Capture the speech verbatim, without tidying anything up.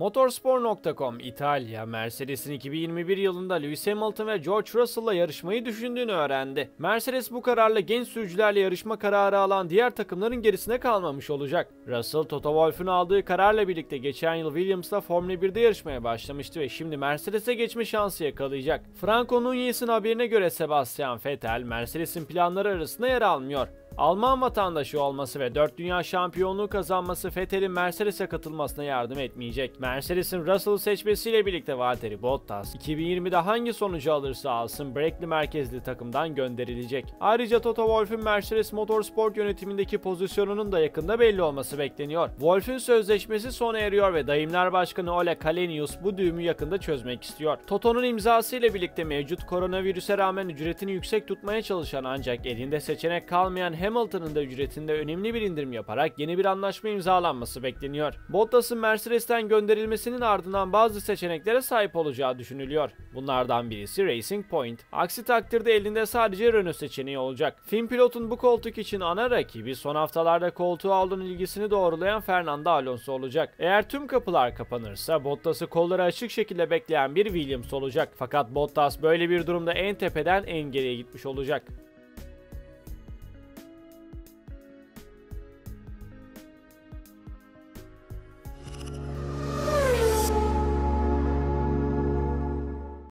Motorsport nokta com İtalya, Mercedes'in iki bin yirmi bir yılında Lewis Hamilton ve George Russell'la yarışmayı düşündüğünü öğrendi. Mercedes bu kararla genç sürücülerle yarışma kararı alan diğer takımların gerisine kalmamış olacak. Russell, Toto Wolff'un aldığı kararla birlikte geçen yıl Williams'la Formula bir'de yarışmaya başlamıştı ve şimdi Mercedes'e geçme şansı yakalayacak. Franco Núñez'in haberine göre Sebastian Vettel, Mercedes'in planları arasında yer almıyor. Alman vatandaşı olması ve dört dünya şampiyonluğu kazanması Vettel'in Mercedes'e katılmasına yardım etmeyecek. Mercedes'in Russell'ı seçmesiyle birlikte Valtteri Bottas, iki bin yirmide hangi sonucu alırsa alsın Brackley merkezli takımdan gönderilecek. Ayrıca Toto Wolff'un Mercedes Motorsport yönetimindeki pozisyonunun da yakında belli olması bekleniyor. Wolff'un sözleşmesi sona eriyor ve Daimler Başkanı Ole Kellenius bu düğümü yakında çözmek istiyor. Toto'nun imzasıyla birlikte mevcut koronavirüse rağmen ücretini yüksek tutmaya çalışan ancak elinde seçenek kalmayan Hamilton'ın da ücretinde önemli bir indirim yaparak yeni bir anlaşma imzalanması bekleniyor. Bottas'ın Mercedes'ten gönderilmesinin ardından bazı seçeneklere sahip olacağı düşünülüyor. Bunlardan birisi Racing Point. Aksi takdirde elinde sadece Renault seçeneği olacak. Fin pilotun bu koltuk için ana rakibi son haftalarda koltuğa olan ilgisini doğrulayan Fernando Alonso olacak. Eğer tüm kapılar kapanırsa Bottas'ı kolları açık şekilde bekleyen bir Williams olacak. Fakat Bottas böyle bir durumda en tepeden en geriye gitmiş olacak.